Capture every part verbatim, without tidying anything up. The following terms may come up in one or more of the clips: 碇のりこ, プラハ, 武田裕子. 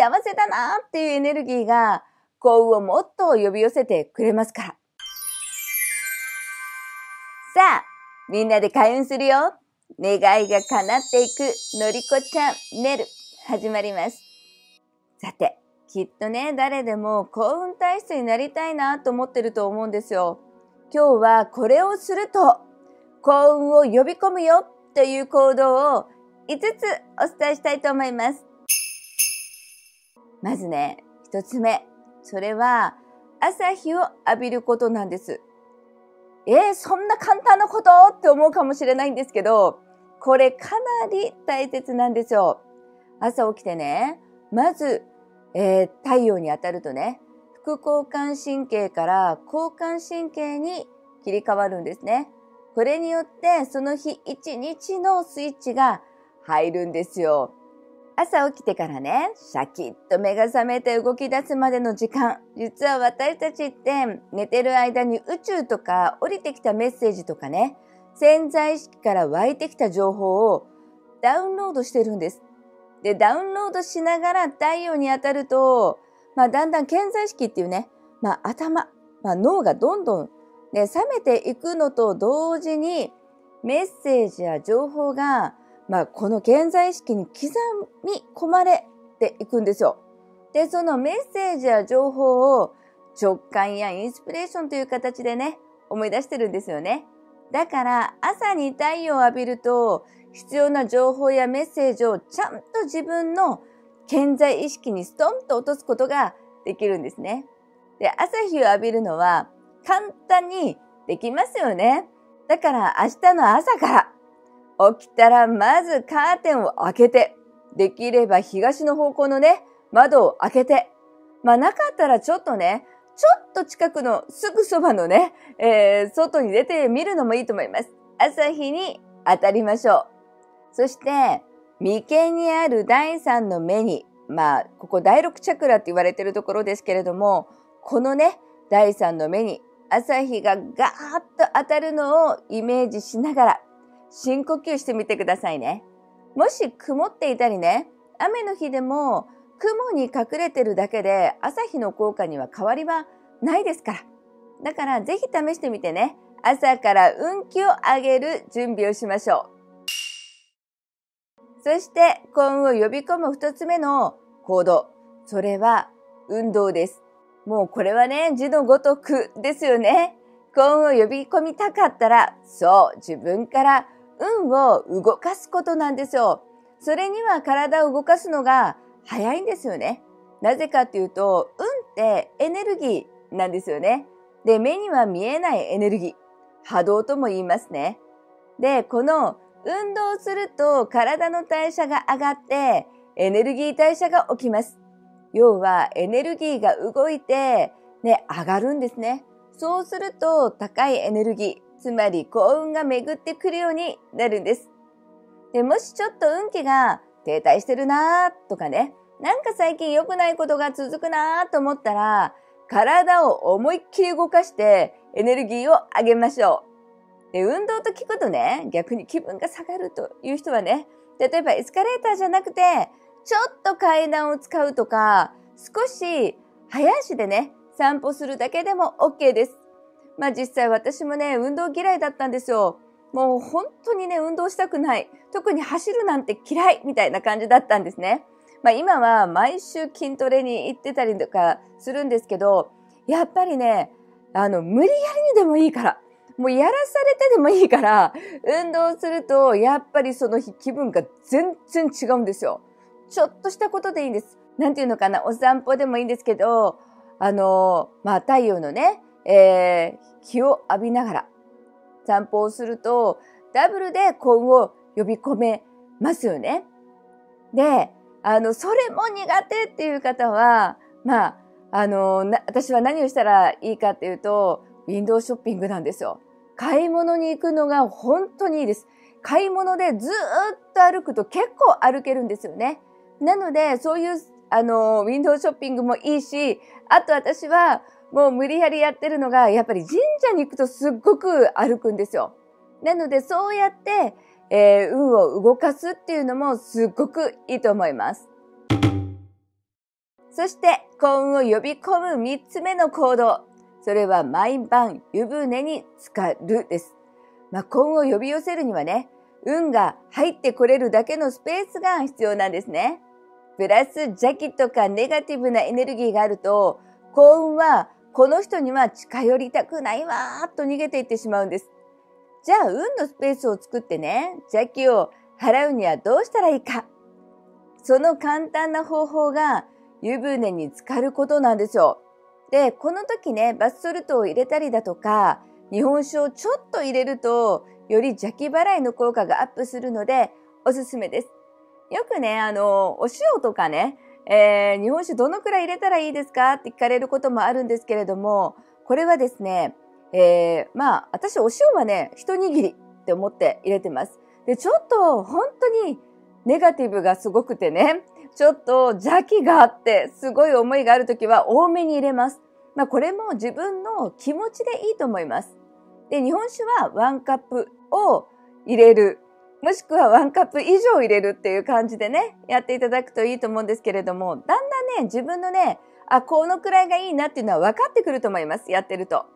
幸せだなっていうエネルギーが幸運をもっと呼び寄せてくれますから。さあ、みんなで開運するよ。願いが叶っていくのりこちゃんねる始まります。さて、きっとね、誰でも幸運体質になりたいなと思ってると思うんですよ。今日はこれをすると幸運を呼び込むよという行動をいつつお伝えしたいと思います。まずね、一つ目。それは朝日を浴びることなんです。えー、そんな簡単なことって思うかもしれないんですけど、これかなり大切なんですよ。朝起きてね、まず、えー、太陽に当たるとね、副交感神経から交感神経に切り替わるんですね。これによってその日一日のスイッチが入るんですよ。朝起きてからね、シャキッと目が覚めて動き出すまでの時間、実は私たちって寝てる間に宇宙とか降りてきたメッセージとかね、潜在意識から湧いてきた情報をダウンロードしてるんです。で、ダウンロードしながら太陽に当たると、まあ、だんだん潜在意識っていうね、まあ、頭、まあ、脳がどんどんね、冷めていくのと同時にメッセージや情報が、まあ、この潜在意識に刻み込まれていくんですよ。で、そのメッセージや情報を直感やインスピレーションという形でね、思い出してるんですよね。だから朝に太陽を浴びると必要な情報やメッセージをちゃんと自分の潜在意識にストンと落とすことができるんですね。で、朝日を浴びるのは簡単にできますよね。だから明日の朝から起きたらまずカーテンを開けて、できれば東の方向のね、窓を開けて、まあなかったらちょっとね、ちょっと近くのすぐそばのね、えー、外に出てみるのもいいと思います。朝日に当たりましょう。そして眉間にあるだいさんの目に、まあここだいろくチャクラって言われてるところですけれども、このね、だいさんの目に朝日がガーッと当たるのをイメージしながら深呼吸してみてくださいね。もし曇っていたりね、雨の日でも雲に隠れてるだけで朝日の効果には変わりはないですから。だからぜひ試してみてね、朝から運気を上げる準備をしましょう。そして幸運を呼び込む二つ目の行動。それは運動です。もうこれはね、字のごとくですよね。幸運を呼び込みたかったら、そう、自分から運を動かすことなんですよ。それには体を動かすのが早いんですよね。なぜかというと、運ってエネルギーなんですよね。で、目には見えないエネルギー、波動とも言いますね。で、この運動すると体の代謝が上がって、エネルギー代謝が起きます。要はエネルギーが動いて、ね、上がるんですね。そうすると高いエネルギー、つまり幸運が巡ってくるようになるんです。で、もしちょっと運気が停滞してるなーとかね、なんか最近良くないことが続くなーと思ったら、体を思いっきり動かしてエネルギーを上げましょう。で、運動と聞くとね、逆に気分が下がるという人はね、例えばエスカレーターじゃなくて、ちょっと階段を使うとか、少し早足でね、散歩するだけでも オーケー です。まあ実際私もね、運動嫌いだったんですよ。もう本当にね、運動したくない。特に走るなんて嫌いみたいな感じだったんですね。まあ今は毎週筋トレに行ってたりとかするんですけど、やっぱりね、あの、無理やりにでもいいから、もうやらされてでもいいから、運動するとやっぱりその日気分が全然違うんですよ。ちょっとしたことでいいんです。なんていうのかな、お散歩でもいいんですけど、あの、まあ、太陽のね、えー、日を浴びながら散歩をすると、ダブルで幸運を呼び込めますよね。で、あの、それも苦手っていう方は、まあ、あの、な、私は何をしたらいいかっていうと、ウィンドウショッピングなんですよ。買い物に行くのが本当にいいです。買い物でずーっと歩くと結構歩けるんですよね。なので、そういう、あの、ウィンドウショッピングもいいし、あと私は、もう無理やりやってるのが、やっぱり神社に行くとすっごく歩くんですよ。なので、そうやって、えー、運を動かすっていうのもすっごくいいと思います。そして幸運を呼び込む三つ目の行動。それは毎晩湯船に浸かるです。まあ、幸運を呼び寄せるにはね、運が入ってこれるだけのスペースが必要なんですね。プラス邪気とかネガティブなエネルギーがあると、幸運はこの人には近寄りたくないわーっと逃げていってしまうんです。じゃあ運のスペースを作ってね、邪気を払うにはどうしたらいいか。その簡単な方法が湯船に浸かることなんですよ。で、この時ね、バスソルトを入れたりだとか、日本酒をちょっと入れると、より邪気払いの効果がアップするので、おすすめです。よくね、あの、お塩とかね、えー、日本酒どのくらい入れたらいいですかって聞かれることもあるんですけれども、これはですね、えー、まあ、私お塩はね、一握りって思って入れてます。で、ちょっと本当にネガティブがすごくてね、ちょっと邪気があってすごい思いがあるときは多めに入れます。まあ、これも自分の気持ちでいいと思います。で、日本酒はワンカップを入れる。もしくはワンカップ以上入れるっていう感じでね、やっていただくといいと思うんですけれども、だんだんね、自分のね、あ、このくらいがいいなっていうのは分かってくると思います。やってると。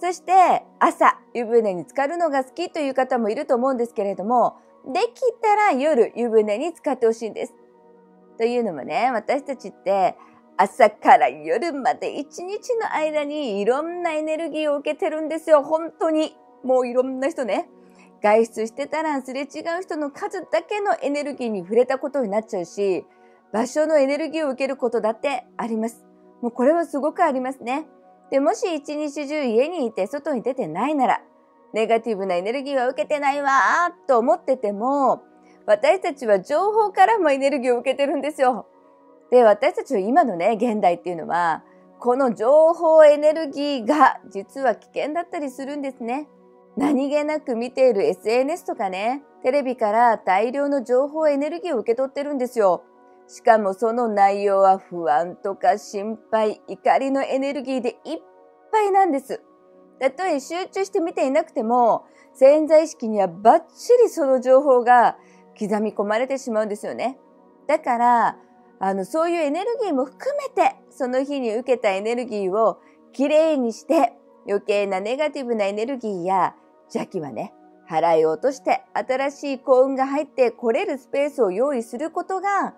そして、朝、湯船に浸かるのが好きという方もいると思うんですけれども、できたら夜、湯船に浸かってほしいんです。というのもね、私たちって、朝から夜まで一日の間にいろんなエネルギーを受けてるんですよ。本当に。もういろんな人ね。外出してたらすれ違う人の数だけのエネルギーに触れたことになっちゃうし、場所のエネルギーを受けることだってあります。もうこれはすごくありますね。で、もし一日中家にいて外に出てないなら、ネガティブなエネルギーは受けてないわーと思ってても、私たちは情報からもエネルギーを受けてるんですよ。で、私たちは今のね、現代っていうのは、この情報エネルギーが実は危険だったりするんですね。何気なく見ている エスエヌエス とかね、テレビから大量の情報エネルギーを受け取ってるんですよ。しかもその内容は不安とか心配、怒りのエネルギーでいっぱいなんです。たとえ集中して見ていなくても、潜在意識にはバッチリその情報が刻み込まれてしまうんですよね。だから、あの、そういうエネルギーも含めて、その日に受けたエネルギーをきれいにして、余計なネガティブなエネルギーや、邪気はね、払い落として新しい幸運が入ってこれるスペースを用意することが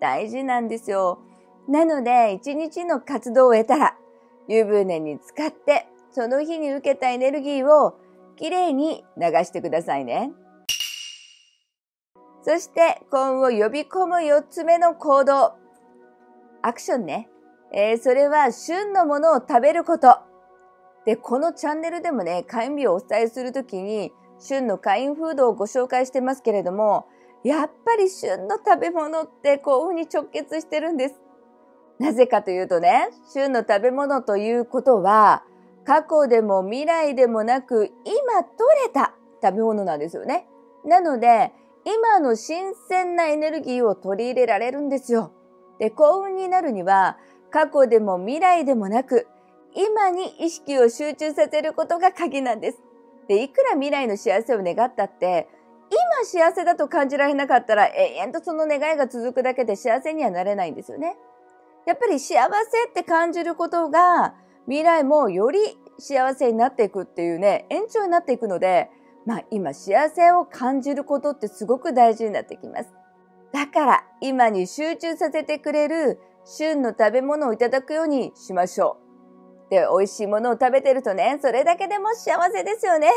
大事なんですよ。なので、一日の活動を得たら、湯船に浸かって、その日に受けたエネルギーをきれいに流してくださいね。そして、幸運を呼び込むよっつめの行動。アクションね。えー、それは旬のものを食べること。で、このチャンネルでもね、開運日をお伝えするときに、旬の開運フードをご紹介してますけれども、やっぱり旬の食べ物って幸運に直結してるんです。なぜかというとね、旬の食べ物ということは、過去でも未来でもなく、今取れた食べ物なんですよね。なので、今の新鮮なエネルギーを取り入れられるんですよ。で、幸運になるには、過去でも未来でもなく、今に意識を集中させることが鍵なんです。で、いくら未来の幸せを願ったって、今幸せだと感じられなかったら、永遠とその願いが続くだけで幸せにはなれないんですよね。やっぱり幸せって感じることが、未来もより幸せになっていくっていうね、延長になっていくので、まあ今幸せを感じることってすごく大事になってきます。だから、今に集中させてくれる旬の食べ物をいただくようにしましょう。で、美味しいものを食べてるとね、それだけでも幸せですよね。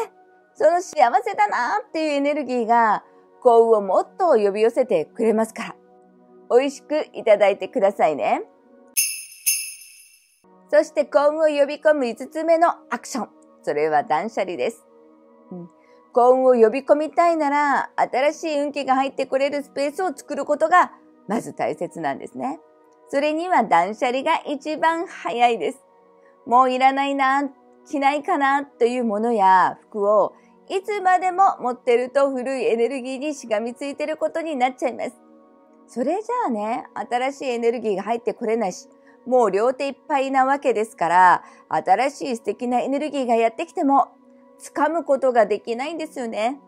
その幸せだなっていうエネルギーが幸運をもっと呼び寄せてくれますから、美味しくいただいてくださいね。そして幸運を呼び込むいつつめのアクション。それは断捨離です。うん、幸運を呼び込みたいなら、新しい運気が入ってこれるスペースを作ることが、まず大切なんですね。それには断捨離が一番早いです。もういらないな、着ないかなというものや服をいつまでも持ってると古いエネルギーにしがみついてることになっちゃいます。それじゃあね、新しいエネルギーが入ってこれないし、もう両手いっぱいなわけですから、新しい素敵なエネルギーがやってきても、掴むことができないんですよね。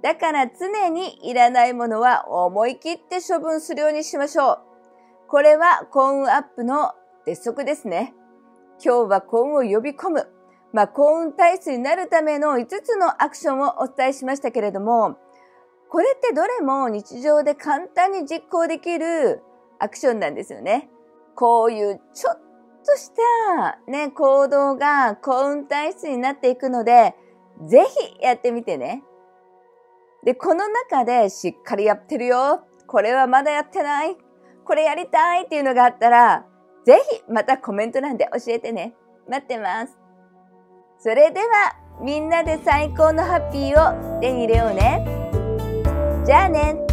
だから常にいらないものは思い切って処分するようにしましょう。これは幸運アップの鉄則ですね。今日は幸運を呼び込む。まあ、幸運体質になるためのいつつのアクションをお伝えしましたけれども、これってどれも日常で簡単に実行できるアクションなんですよね。こういうちょっとしたね、行動が幸運体質になっていくので、ぜひやってみてね。で、この中でしっかりやってるよ。これはまだやってない。これやりたいっていうのがあったら、ぜひまたコメント欄で教えてね。待ってます。それではみんなで最高のハッピーを手に入れようね。じゃあね。